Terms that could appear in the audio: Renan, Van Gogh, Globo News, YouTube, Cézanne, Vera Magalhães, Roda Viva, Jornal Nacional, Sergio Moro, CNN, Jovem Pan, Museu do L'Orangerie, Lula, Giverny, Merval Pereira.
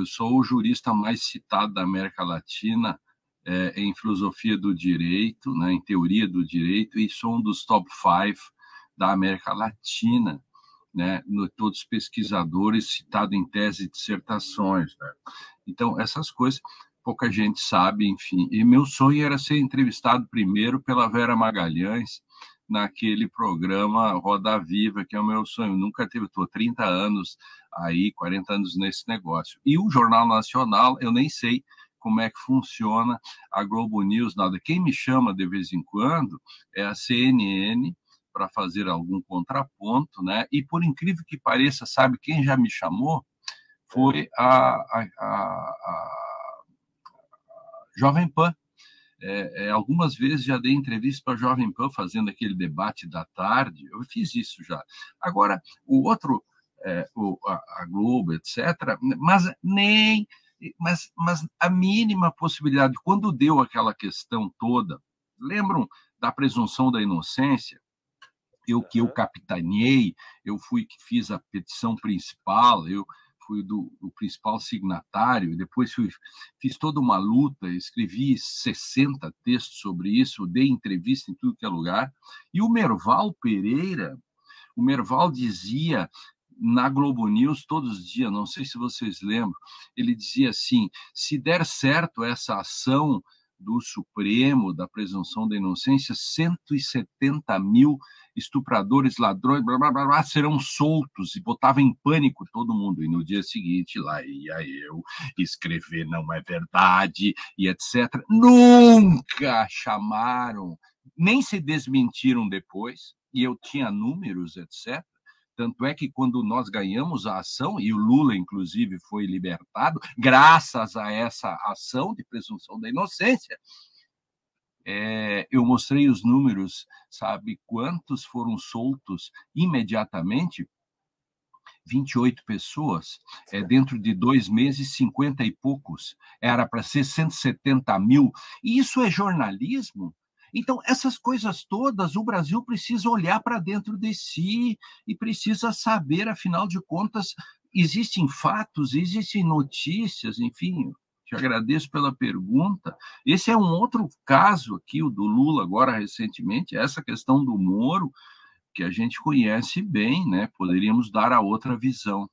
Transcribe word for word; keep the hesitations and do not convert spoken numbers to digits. eu sou o jurista mais citado da América Latina é, em filosofia do direito, né, em teoria do direito, e sou um dos top five da América Latina, né, no, todos pesquisadores, citado em tese e dissertações. Né? Então, essas coisas pouca gente sabe, enfim. E meu sonho era ser entrevistado primeiro pela Vera Magalhães naquele programa Roda Viva, que é o meu sonho. Nunca teve, estou trinta anos aí, quarenta anos nesse negócio. E o Jornal Nacional, eu nem sei como é que funciona, a Globo News, nada. Quem me chama de vez em quando é a C N N, para fazer algum contraponto, né? E por incrível que pareça, sabe quem já me chamou? Foi a... a, a, a Jovem Pan. É, é, algumas vezes já dei entrevista para a Jovem Pan fazendo aquele debate da tarde, eu fiz isso já. Agora, o outro, é, o, a, a Globo, etcétera, mas nem, mas, mas a mínima possibilidade, quando deu aquela questão toda, lembram da presunção da inocência? Eu que eu capitaneei, eu fui que fiz a petição principal, eu... fui do, do principal signatário, e depois fui, fiz toda uma luta, escrevi sessenta textos sobre isso, dei entrevista em tudo que é lugar, e o Merval Pereira, o Merval dizia na Globo News todos os dias, não sei se vocês lembram, ele dizia assim, se der certo essa ação do Supremo, da presunção da inocência, cento e setenta mil estupradores, ladrões, blá, blá, blá, blá, serão soltos, e botava em pânico todo mundo. E no dia seguinte, lá ia eu escrever não é verdade, e etcétera. Nunca chamaram, nem se desmentiram depois, e eu tinha números, etcétera. Tanto é que quando nós ganhamos a ação, e o Lula, inclusive, foi libertado, graças a essa ação de presunção da inocência, é, eu mostrei os números, sabe quantos foram soltos imediatamente? vinte e oito pessoas, é, dentro de dois meses, cinquenta e poucos, era para ser cento e setenta mil, e isso é jornalismo? Então, essas coisas todas, o Brasil precisa olhar para dentro de si e precisa saber, afinal de contas, existem fatos, existem notícias, enfim, te agradeço pela pergunta. Esse é um outro caso aqui, o do Lula agora recentemente, essa questão do Moro, que a gente conhece bem, né? Poderíamos dar a outra visão.